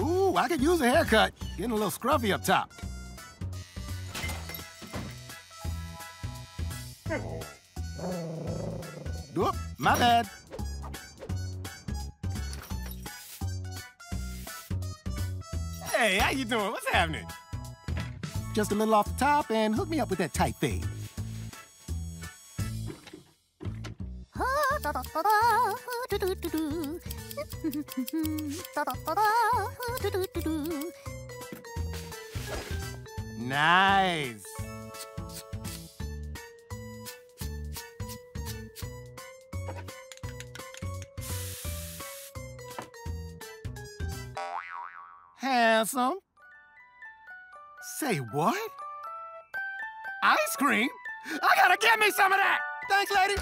Ooh, I could use a haircut. Getting a little scruffy up top. Oop, my bad. Hey, how you doing? What's happening? Just a little off the top and hook me up with that tight fade. Nice. Handsome. Say what? Ice cream? I gotta get me some of that. Thanks, lady.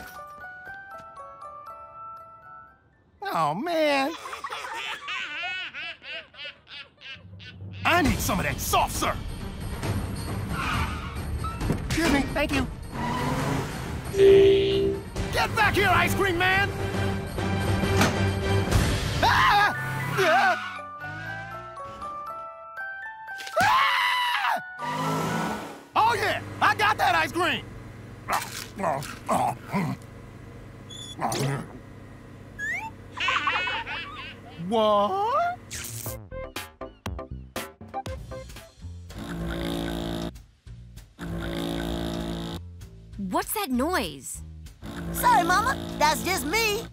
Oh, man. I need some of that soft serve. Excuse me, thank you. Get back here, ice cream man! Ah! Yeah! I got that ice cream! What? What's that noise? Sorry, Mama. That's just me.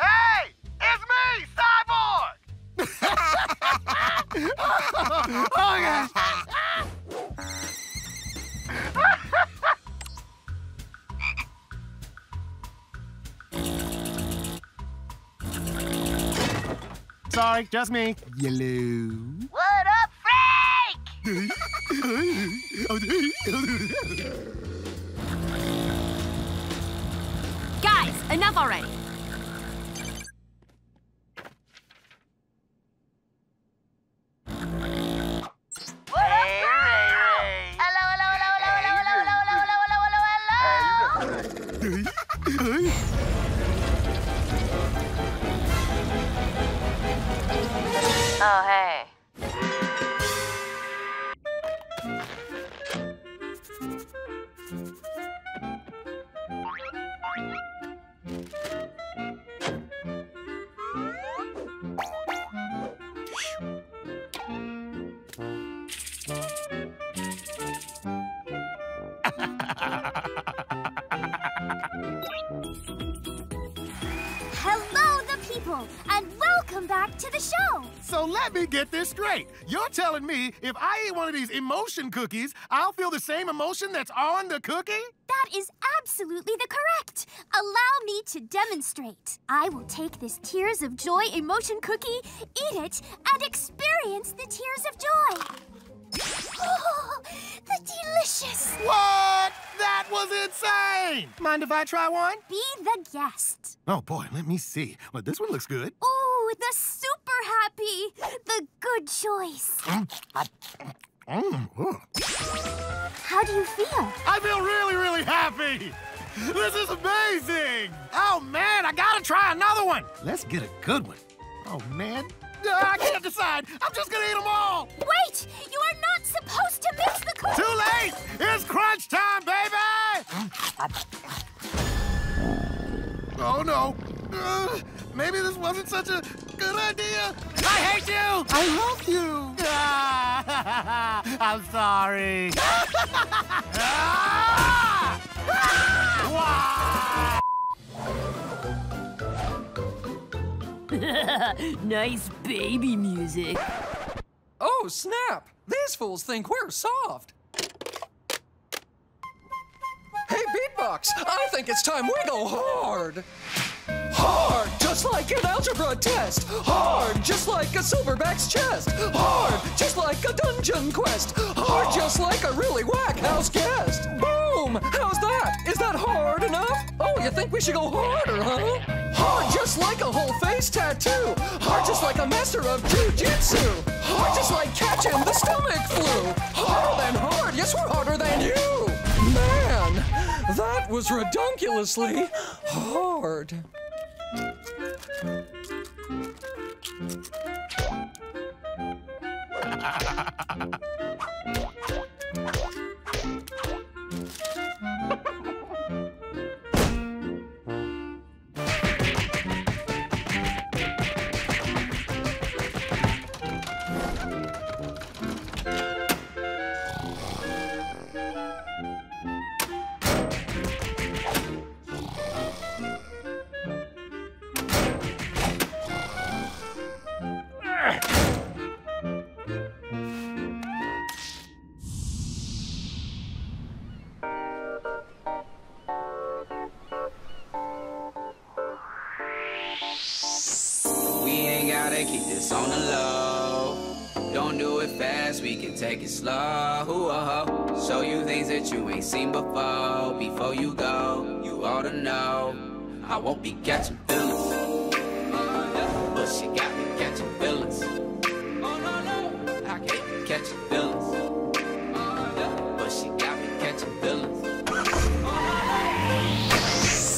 Hey! It's me, Cyborg! Oh, yeah. Sorry, just me. Yellow. What up, Frank? Guys, enough already. Oh, hey. Let me get this straight. You're telling me if I eat one of these emotion cookies, I'll feel the same emotion that's on the cookie? That is absolutely the correct. Allow me to demonstrate. I will take this Tears of Joy emotion cookie, eat it, and experience the tears of joy. Oh, the delicious. What? That was insane. Mind if I try one? Be the guest. Oh, boy, let me see. Well, this one looks good. Ooh. The super happy, the good choice. How do you feel? I feel really, really happy. This is amazing. Oh, man, I gotta try another one. Let's get a good one. Oh, man, I can't decide. I'm just gonna eat them all. Wait, you are not supposed to mix the cookies. Too late. It's crunch time, baby. Oh, no. Maybe this wasn't such a good idea. I hate you! I love you! I'm sorry. Nice baby music. Oh, snap! These fools think we're soft. Hey, Beatbox, I think it's time we go hard. Hard, just like an algebra test. Hard, just like a silverback's chest. Hard, just like a dungeon quest. Hard, just like a really whack house guest. Boom! How's that? Is that hard enough? Oh, you think we should go harder, huh? Hard, just like a whole face tattoo. Hard, just like a master of jujitsu. Hard, just like catching the stomach flu. Harder than hard, yes, we're harder than you. Man, that was redonkulously hard. Take it slow, show you things that you ain't seen before. Before you go, you ought to know I won't be catching feelings, but she got me catching feelings. I can't catch feelings, but she got me catching feelings.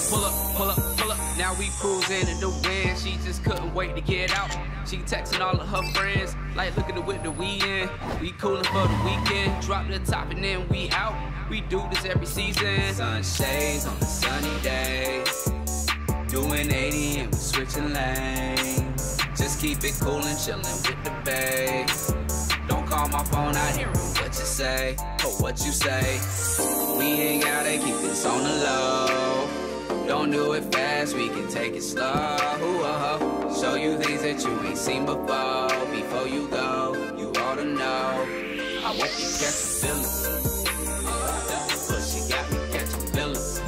Pull up, pull up, pull up. Now we cruising in the wind. She just couldn't wait to get out. She texting all of her friends, like, look at the whip that we in. We coolin' for the weekend, drop the top and then we out. We do this every season. Sunshades on the sunny days, doing 80 and we switching lanes. Just keep it cool and chillin' with the bass. Don't call my phone, I hear what you say, or what you say. We ain't gotta keep this on the low. Don't do it fast, we can take it slow. Show you things that you ain't seen before. Before you go, you ought to know I won't be catching feelings, but she got me catching feelings.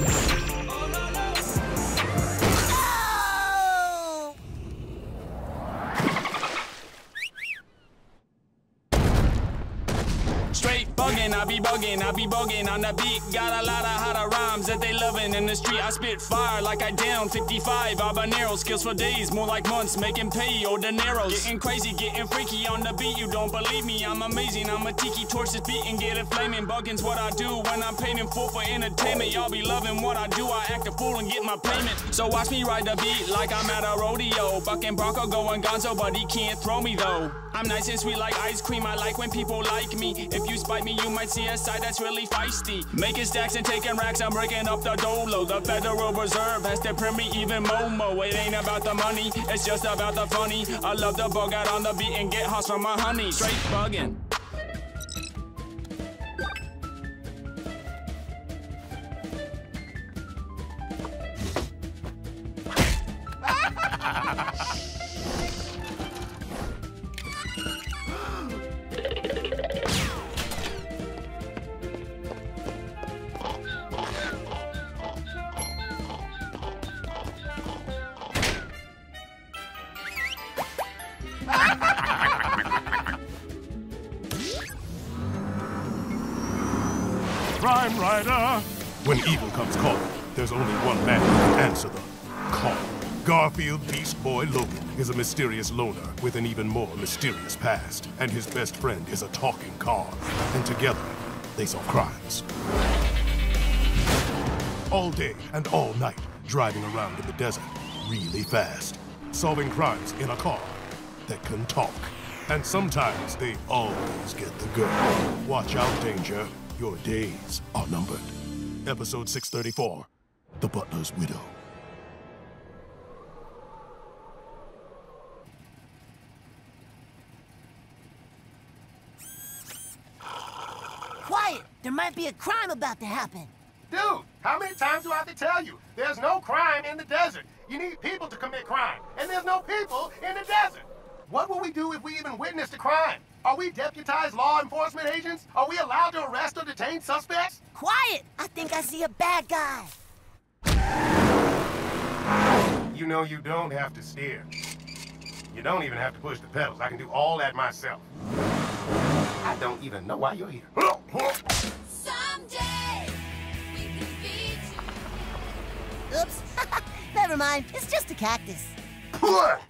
Straight bugging, I be bugging, I be bugging on the beat. Got a lot of hotter rhymes that they loving in the street. I spit fire like I down 55 habaneros. Skills for days, more like months, making pay or dineros. Getting crazy, getting freaky on the beat. You don't believe me, I'm amazing. I'm a tiki, torch this beat and get it flaming. Bugging's what I do when I'm painting full for entertainment. Y'all be loving what I do, I act a fool and get my payment. So watch me ride the beat like I'm at a rodeo. Bucking Bronco going gonzo, but he can't throw me though. I'm nice and sweet like ice cream, I like when people like me. If you spite me, you might see a side that's really feisty. Making stacks and taking racks, I'm breaking up the dolo. The Federal Reserve has to print me even Momo. It ain't about the money, it's just about the funny. I love to bug out on the beat and get hoss from my honey. Straight buggin'. Prime Rider! When evil comes calling, there's only one man who can answer the call. Garfield Beast Boy Logan is a mysterious loner with an even more mysterious past, and his best friend is a talking car, and together, they solve crimes. All day and all night, driving around in the desert really fast, solving crimes in a car that can talk. And sometimes they always get the girl. Watch out, danger. Your days are numbered. Episode 634, The Butler's Widow. Quiet! There might be a crime about to happen. Dude, how many times do I have to tell you? There's no crime in the desert. You need people to commit crime, and there's no people in the desert. What will we do if we even witnessed a crime? Are we deputized law enforcement agents? Are we allowed to arrest or detain suspects? Quiet! I think I see a bad guy. You know you don't have to steer. You don't even have to push the pedals. I can do all that myself. I don't even know why you're here. Someday we can be. Oops. Never mind. It's just a cactus.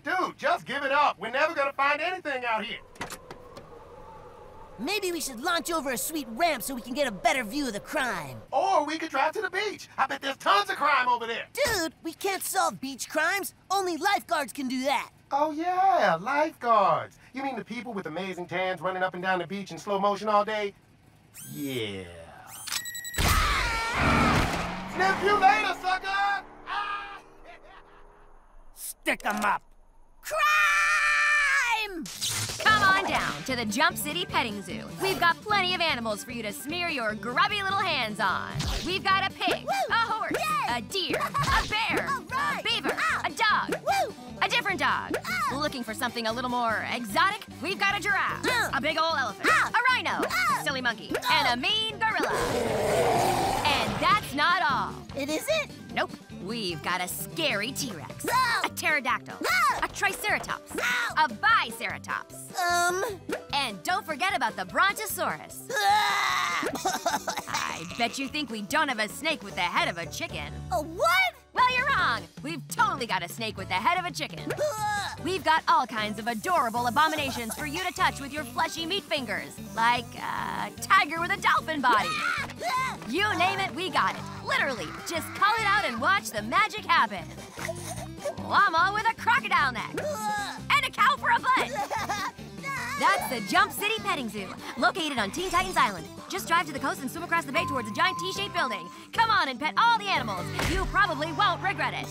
Dude, just give it up. We're never gonna find anything out here. Maybe we should launch over a sweet ramp so we can get a better view of the crime. Or we could drive to the beach. I bet there's tons of crime over there. Dude, we can't solve beach crimes. Only lifeguards can do that. Oh yeah, lifeguards. You mean the people with amazing tans running up and down the beach in slow motion all day? Yeah. Sniff you later, sucker! Stick them up. Crime! Come on down to the Jump City Petting Zoo. We've got plenty of animals for you to smear your grubby little hands on. We've got a pig, a horse, a deer, a bear, a beaver, a dog, a different dog. Looking for something a little more exotic? We've got a giraffe, a big old elephant, a rhino, a silly monkey, and a mean gorilla. That's not all. It isn't? Nope. We've got a scary T-Rex, a pterodactyl, a triceratops, a biceratops. And don't forget about the brontosaurus. I bet you think we don't have a snake with the head of a chicken. A what? Well, you're wrong. We've totally got a snake with the head of a chicken. We've got all kinds of adorable abominations for you to touch with your fleshy meat fingers, like a tiger with a dolphin body. You name it, we got it. Literally, just call it out and watch the magic happen. Llama with a crocodile neck. And a cow for a butt. That's the Jump City Petting Zoo, located on Teen Titans Island. Just drive to the coast and swim across the bay towards a giant T-shaped building. Come on and pet all the animals. You probably won't regret it.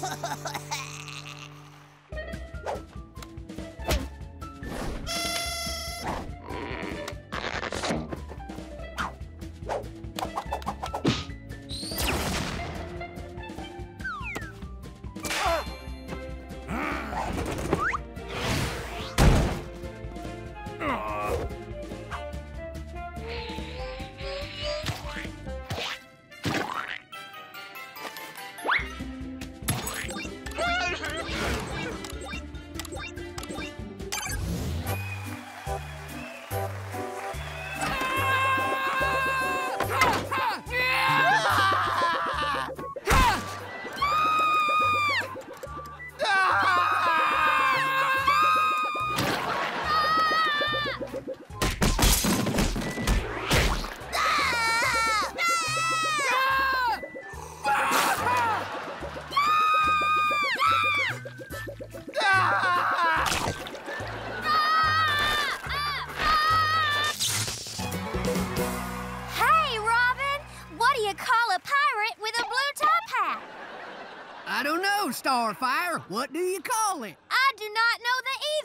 Starfire, what do you call it? I do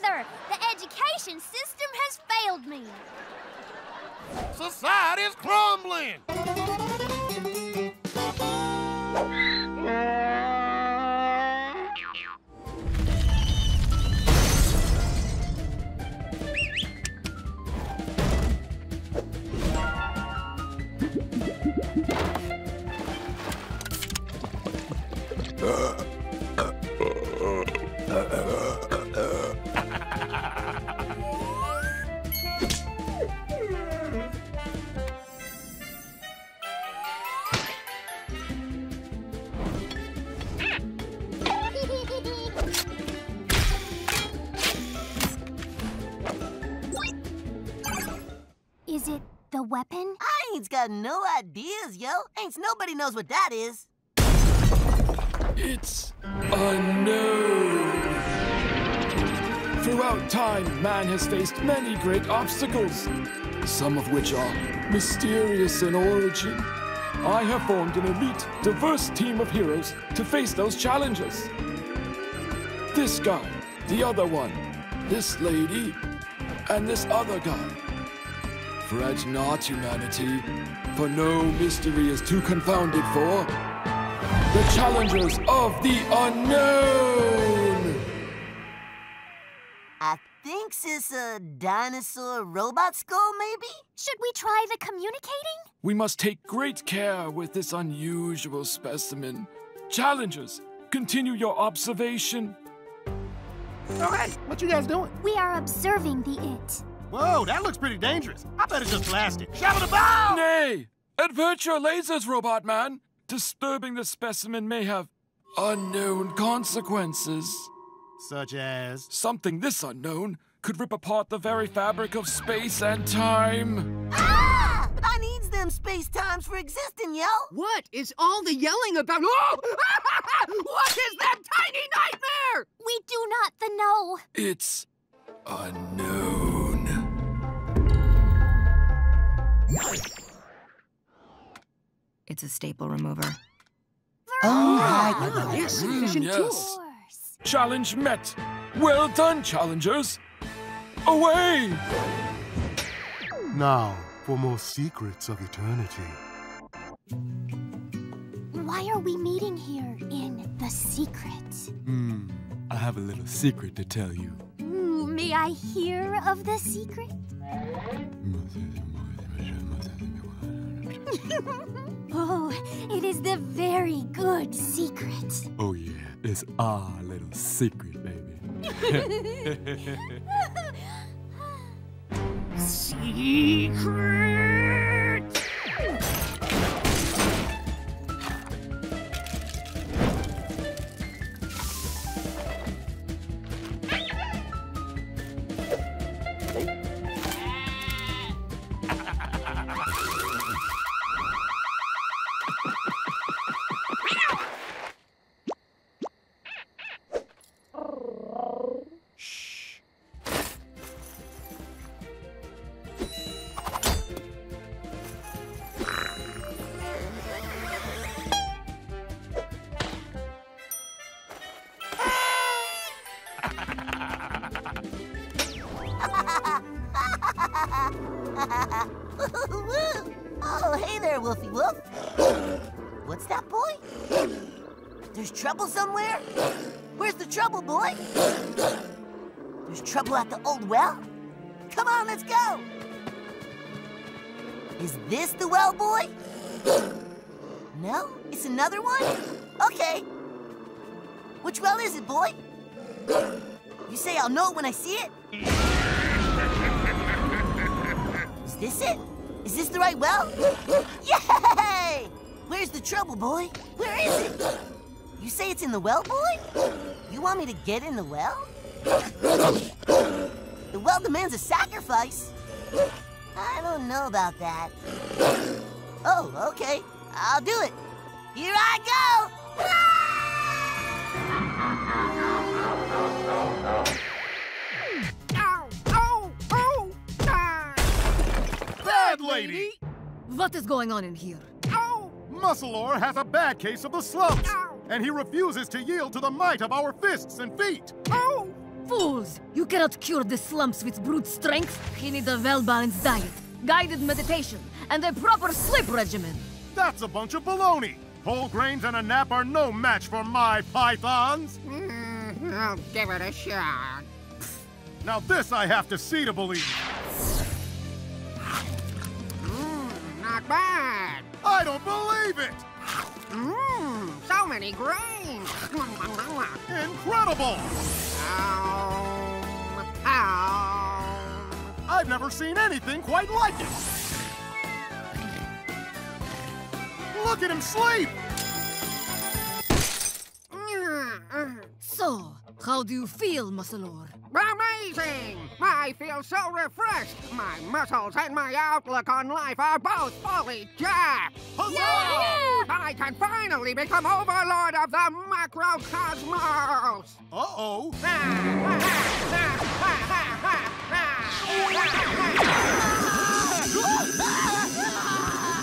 not know that either. The education system has failed me. Society is crumbling. Is it the weapon? I ain't got no ideas, yo. Ain't nobody knows what that is. It's unknown. Throughout time, man has faced many great obstacles, some of which are mysterious in origin. I have formed an elite, diverse team of heroes to face those challenges. This guy, the other one, this lady, and this other guy. Fret not, humanity, for no mystery is too confounded for the Challengers of the Unknown! I think it's a dinosaur robot skull, maybe? Should we try the communicating? We must take great care with this unusual specimen. Challengers, continue your observation. Oh, hey, what you guys doing? We are observing the it. Whoa, that looks pretty dangerous. I better just blast it. Shovel the ball! Nay! Avert your lasers, Robot Man! Disturbing the specimen may have unknown consequences. Such as? Something this unknown could rip apart the very fabric of space and time. Ah! I needs them space times for existing, yo! What is all the yelling about? Oh! What is that tiny nightmare? We do not know. know? It's unknown. It's a staple remover. Oh, right. Yes, efficient tools. Challenge met. Well done, challengers. Away! Now, for more secrets of eternity. Why are we meeting here in the secret? I have a little secret to tell you. May I hear of the secret? Oh, it is the very good secret. Oh, yeah. It's our little secret, baby. Secret! Oh, hey there, Wolfie Wolf. What's that, boy? There's trouble somewhere? Where's the trouble, boy? There's trouble at the old well? Come on, let's go! Is this the well, boy? No? It's another one? Okay. Which well is it, boy? You say I'll know it when I see it? Is this it? Is this the right well? Yay! Where's the trouble, boy? Where is it? You say it's in the well, boy? You want me to get in the well? The well demands a sacrifice. I don't know about that. Oh, okay. I'll do it. Here I go! Ah! Lady. What is going on in here? Ow! Muscleor has a bad case of the slumps, and he refuses to yield to the might of our fists and feet. Ow! Fools! You cannot cure the slumps with brute strength. He needs a well-balanced diet, guided meditation, and a proper sleep regimen. That's a bunch of baloney. Whole grains and a nap are no match for my pythons. I'll give it a shot. Now this I have to see to believe. Not bad. I don't believe it. So many grains. Incredible. I've never seen anything quite like it. Look at him sleep. So, how do you feel, Muscleor? Amazing! I feel so refreshed. My muscles and my outlook on life are both fully jacked. Hello! Yeah! I can finally become overlord of the macrocosmos. Uh-oh.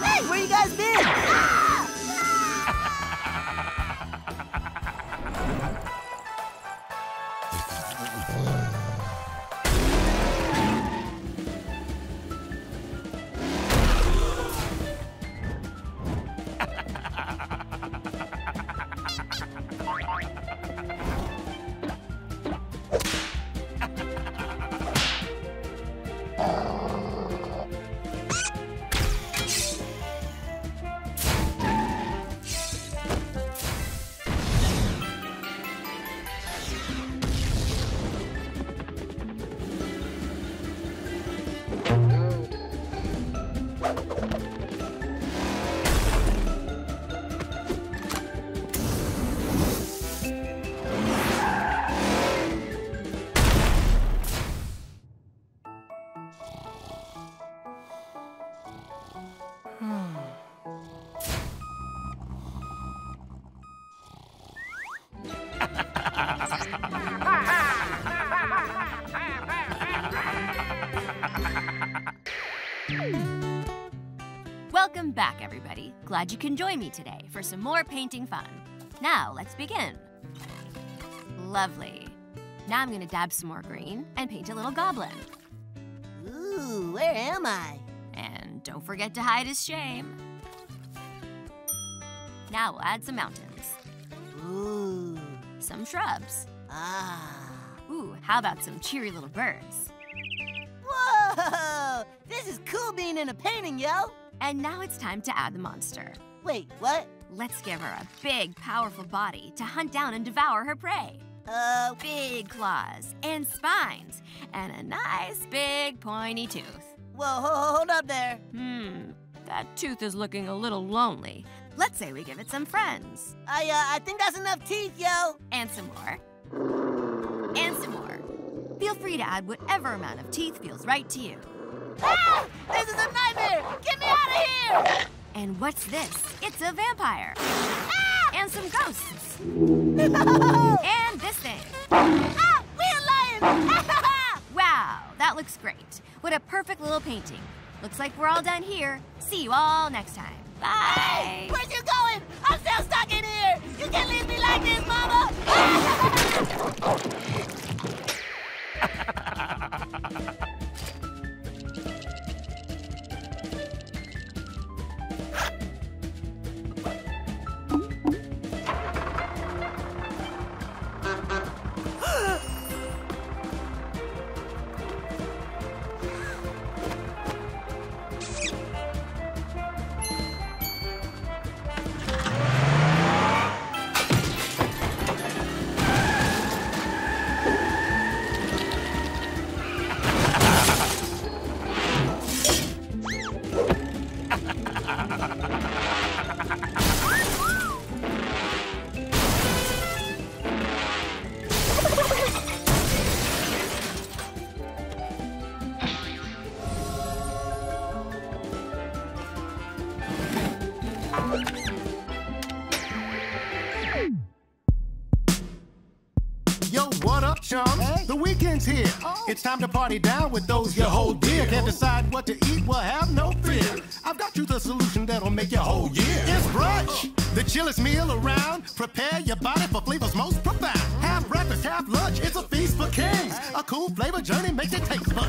Hey, where you guys been? Welcome back, everybody. Glad you can join me today for some more painting fun. Now, let's begin. Lovely. Now I'm gonna dab some more green and paint a little goblin. Ooh, where am I? And don't forget to hide his shame. Now we'll add some mountains. Ooh. Some shrubs. Ah. Ooh, how about some cheery little birds? Whoa! This is cool being in a painting, yo! And now it's time to add the monster. Wait, what? Let's give her a big, powerful body to hunt down and devour her prey. Big claws and spines and a nice big pointy tooth. Whoa, hold up there. That tooth is looking a little lonely. Let's say we give it some friends. I think that's enough teeth, yo. And some more. And some more. Feel free to add whatever amount of teeth feels right to you. Ah! This is a nightmare! Get me out of here! And what's this? It's a vampire. Ah! And some ghosts. No! And this thing. Ah! We are lions! Wow, that looks great. What a perfect little painting. Looks like we're all done here. See you all next time. Bye! Hey, where's you going? I'm still stuck in here! You can't leave me like this, Mama! The weekend's here. Oh. It's time to party down with those you hold dear. Can't decide what to eat? Well, have no fear. I've got you the solution that'll make your whole year. It's brunch, the chillest meal around. Prepare your body for flavors most profound. Have breakfast, have lunch, it's a feast for kings. A cool flavor journey makes it taste fun.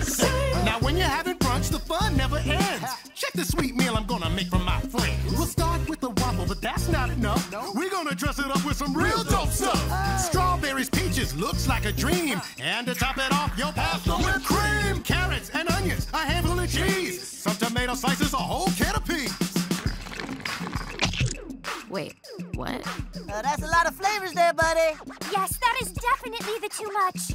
Now when you're having brunch, the fun never ends. Check the sweet meal I'm gonna make for my friends. We'll start with the waffle, but that's not enough. We're gonna dress it up with some real dope stuff. Strawberries, peaches, looks like a dream. And to top it off, you'll pass the whipped cream. Carrots and onions, a handful of cheese. Some tomato slices, a whole can of peas. Wait, what? That's a lot of flavors there, buddy. Yes, that is definitely the too much.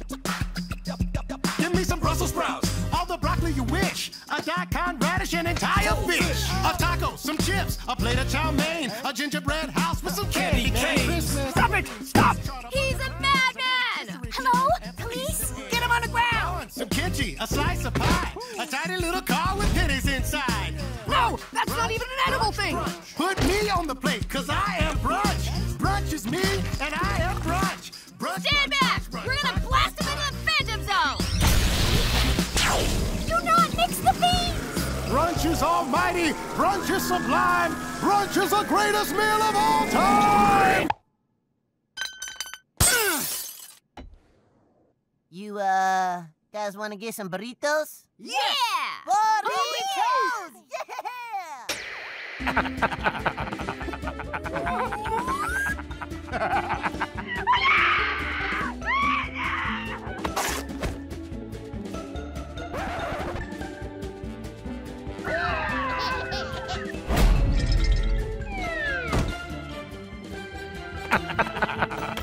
Give me some Brussels sprouts, all the broccoli you wish. A daikon radish, an entire fish. A taco, some chips, a plate of chow mein. A gingerbread house with some candy canes. Stop it, stop! He's a madman! Hello, police? Get him on the ground! Some kimchi, a slice of pie. A tiny little car with pennies inside. No, that's not even an edible thing! Put me on the plate, cause I am brunch. Brunch is me, and I am brunch. Brunch. Stand back! We're gonna blast him into the Phantom Zone! Do not mix the beans! Brunch is almighty, brunch is sublime, brunch is the greatest meal of all time! You, guys wanna get some burritos? Yeah! Burritos! Yeah!